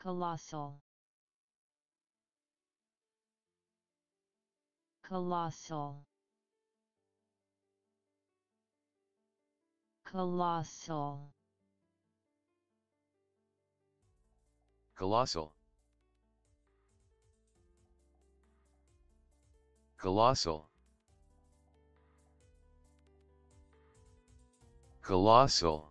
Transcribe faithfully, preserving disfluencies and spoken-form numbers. Colossal, colossal, colossal, colossal, colossal, colossal.